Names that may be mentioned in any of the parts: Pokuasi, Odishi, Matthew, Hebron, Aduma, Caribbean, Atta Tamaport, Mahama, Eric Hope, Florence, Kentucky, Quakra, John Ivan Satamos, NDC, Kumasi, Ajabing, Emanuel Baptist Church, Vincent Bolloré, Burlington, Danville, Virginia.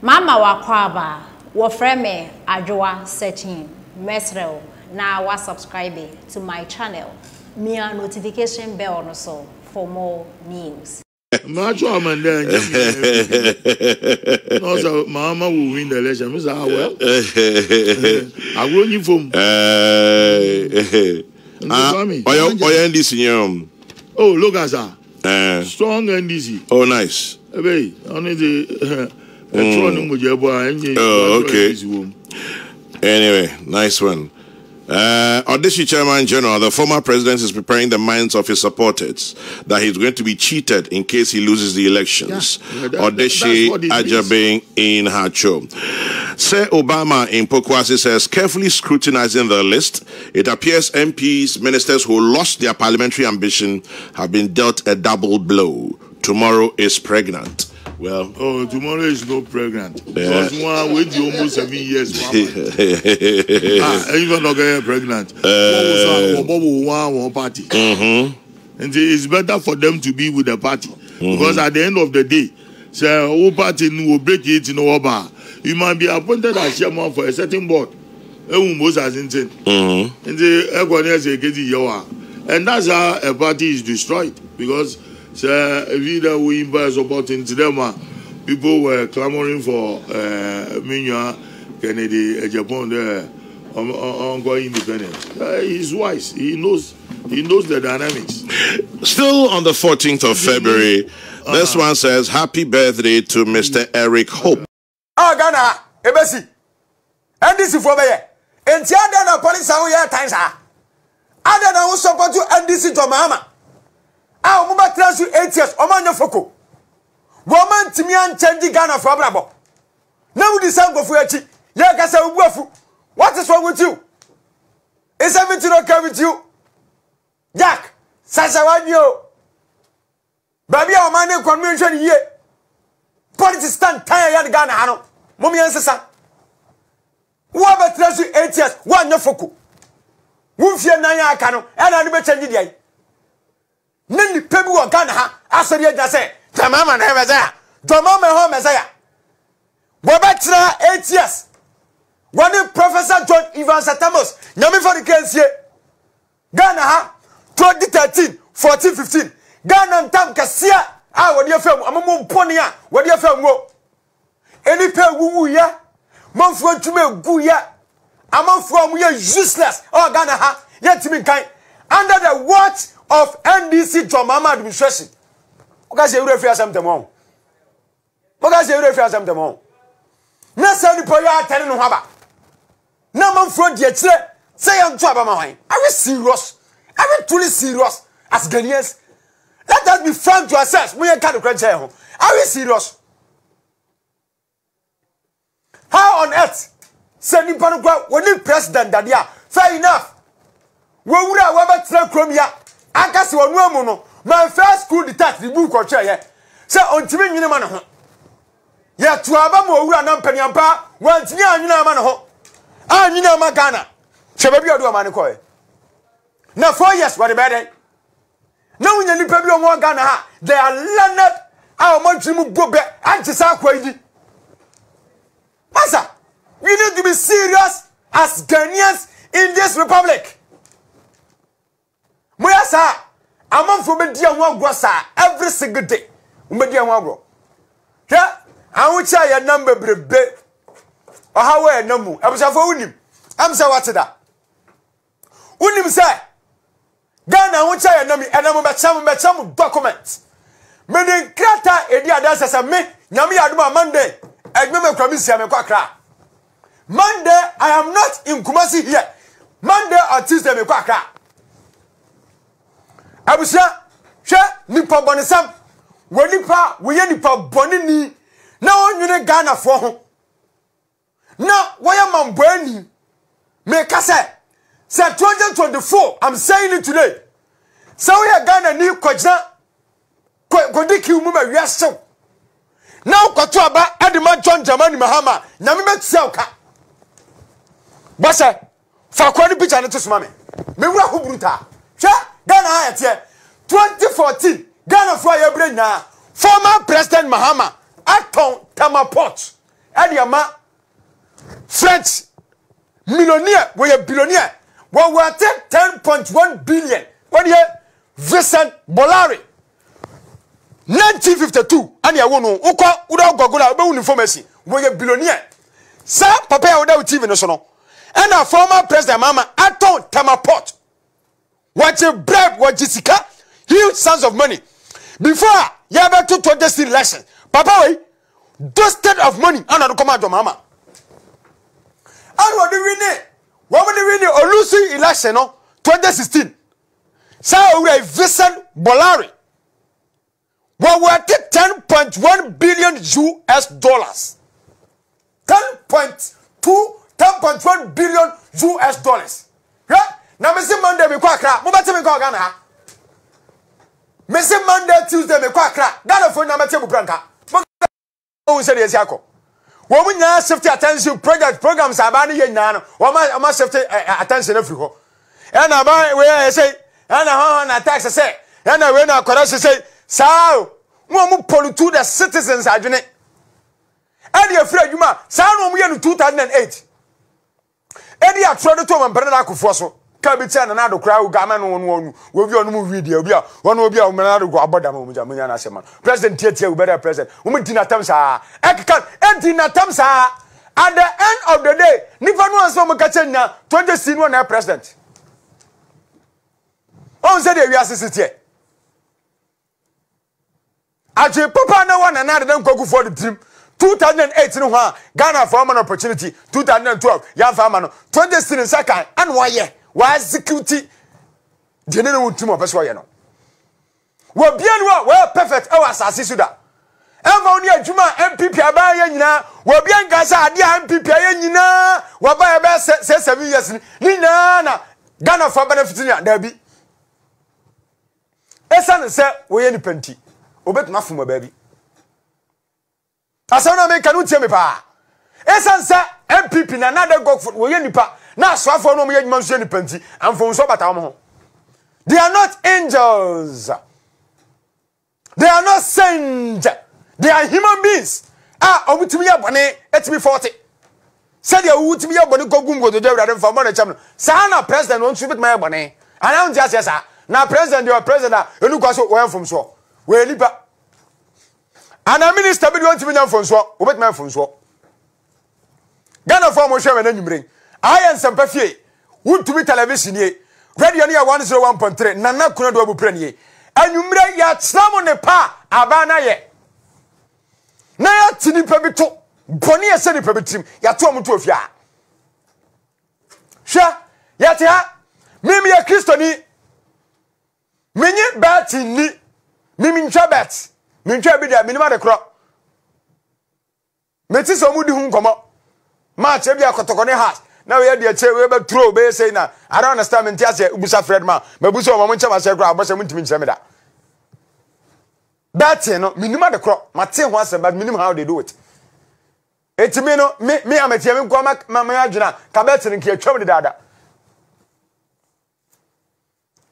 Mama wakwaba, wafreme ajua searching, mesrel, na wa subscribe to my channel. Mia notification bell no so for more news. Macho man there. No, so Mahama will win the election. Mr. Howell. I will you from. NDC. Oh, look at that. Strong NDC. Oh, nice. Hey, only the. Oh, okay. Anyway, nice one. Odishi Chairman General, the former president is preparing the minds of his supporters that he's going to be cheated in case he loses the elections. Yeah, Odishi Ajabing in Hacho. Sir Obama in Pokuasi says, carefully scrutinizing the list, it appears MPs, ministers who lost their parliamentary ambition have been dealt a double blow. Tomorrow is pregnant. Well, oh, tomorrow is not pregnant. Because one wait almost 7 years. Even not get pregnant. One party. And it's better for them to be with the party because at the end of the day, so whole party will break it in our bar. You might be appointed as chairman for a certain board. And that's how a party is destroyed because. So, if you don't win by supporting them, people were clamoring for Minya, Kennedy, Japan, Hong Kong independence. He's wise. He knows the dynamics. Still on the 14th of February, this one says, happy birthday to Mr. Eric Hope. Oh, Ghana, embassy. And this is for me. And the other police are here, times are. I don't know who support you, and this is to Mahama. I will back 8 years. Oman Yofoko. Woman Timian Chendi Ghana for Brabo. Now we decide for Yachi. Yakasa Wafu. What is wrong with you? Is everything okay with you? Jack, Sasawanyo. Baby, Oman Convention ye. Politics stand tire Yan Ghana Hano. Mummy and Sasa. Whoever tells you 8 years, one Yofoko. Wufia Naya Kano, and I never change it. Nini pebu wa Ghana ha asori eja se tamama na mezaya tamama ho mezaya wabatra 8 years wani Professor John Ivan Satamos nyami for the kensie Ghana ha 2013 14 15 Ghana ntam kasia a wodi afam amamu mponi a wodi afam wo eni pewu ya manfu atuma egu ya amanfu amu ya useless oh Ghana ha yetimi kan under the watch of NDC John Mahama administration. Because you refer something wrong. Because you refer something wrong. Not saying the are telling no haba. No man front yet say I'm trouble my. Are we serious? Are we truly serious as Ghanaians? Let us be frank to ourselves. We can't crunch here. Are we serious? How on earth? Sending Panagua when the president that yeah, fair enough. We would have ever tried Chromia. I guess you are no. My first school detached the book or chair. So, on Timmy Minamano. Yet, to Abamo, we are not Penyampa, once near Minamano. I mean, I'm a Ghana. Chababio do a manicoi. Now, 4 years, what a bad day. Now, when you people on Ghana, they are landed. Our Montimu Bobe, and Chisakwaji. Massa, we need to be serious as Ghanaians in this republic. Moyasa, among for Media Wagwasa every single day. Media Wagro. Yeah, I would say a number brebe. Or how we number. I was a for Unim. I'm so what's that? Unim say, Ghana would say a number and I'm about some documents. Meaning Krata, Edia dances and me, Nami Aduma Monday, and Mamma Commission and Quakra. Monday, I am not in Kumasi here. Monday or Tuesday, me Quakra. Abusha, she nipa boni sam, we nipa we ye nipa boni ni. Na onye Ghana for. Na we ye mambweni. Me kase. Say 2024. I'm saying it today. Say we ye Ghana ni kujna. Kodi ki umu me yasho. Na ukotu aba Adima John Dramani Mahama. Nyami me tseuka. Basa. Fakwani picha netu sumame. Me wura hubruta. She. Ghana had here 2014. Ghana for your brain now. Former President Mahama, Atta Tamaport. Anyama French millionaire, we are billionaire. Well, we are 10.1 billion. What year? Vincent Bolloré. 1952. Any wono uko uda gogola be uniformesi. We are billionaire. Sa papa oda uti venosono. And our former president Mahama Atta Tamaport. What a bribe, what Jessica, huge sums of money. Before you have to protest in lesson, Papa, those state of money, and I come out to Mama. And what do we need? What would we need? Or losing election, no? 2016. So we are Vincent Bolloré. Well, we are at 10.1 billion US dollars. 10.1 billion US dollars. Right? Now, Mr. Monday, we Quakra. What about me, Ghana? Mr. Monday, Tuesday, me Quakra. That's for number 10 Branca. What is it? When we now safety attention project programs are banning you now, or my safety attention everywhere. And about where I say, and I tax I say, and I went out, I say, so, one polluted the citizens are doing it. And you're afraid you might sound we are in 2008. And you are trying to tell my brother Kufoso. Kabitan and Ado Crow, Gaman, one will be on movie video. One will be on Manado Abadam, which I mean, as a man. President Tietia, better president. Umidina Tamsa, Ekan, Edina Tamsa. At the end of the day, Nippon was from Katana, 20 senior air president. On Saturday, we are sitting. As a papa, no one and I don't go for the dream. 2018, Ghana Farman Opportunity, 2012, Yan Farman, 20 senior second, and why, yeah. Why execute? General Ultimo Peswayano. Well, bien well, perfect. Our Sassisuda. Evonia Juma MPP Abayana. Well, bien Gaza, dear MPP Ayanina. Well, by a best 7 years. Nina, Ghana for benefiting Derby. A son said, we any plenty. Obet my from a baby. A son of me canoe Temipa. A son said, MPP and another go for Wayanipa. Now, so for no million months in penty and from Sobatamo. They are not angels. They are not saints. They are human beings. Ah, I would be a bonnet at me 40. Said you would be a bonnet go to the other for money. Sana president won't shoot my bonnet. And I'm just yes, sir. Now, president, you are president. You look also well from so. We're lipa. And a minister, we want to be down from so. What man from so? Ghana for Moshe and then you bring. I am Sampafier, would to be television ye, radio 101.3, Nana Kunadobu Prenier, and you may yet summon a pa, Abana ye. Naya Tini Pebito, Bonnie Seni Pebitim, Yatomutofia. Sha, Yatia, Mimi a Christoni, Mini Batini, Mimin Chabats, Minjabida, Minimata Crop, Metis Omudi Hunkoma, March Ebia Kotokone House. Now we had the chair, we were through, they say now. I don't understand Mentiasia, Ubusa Fredma, Mabuso, Mamuncha, Sagra, Bosa, Mintim Semeda. That's no minimum the crop, Matin was about minimum how they do it. It's me, no, me, I'm a Tiamin Guamac, Mamayajana, Cabet and Kia Chubby Dada.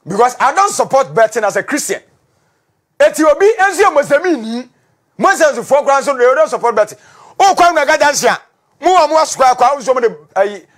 Because I don't support betting as a Christian. It will be as you must mean. Most of the foregrounds, they don't support betting. Oh, come, I got that. More and more square, I was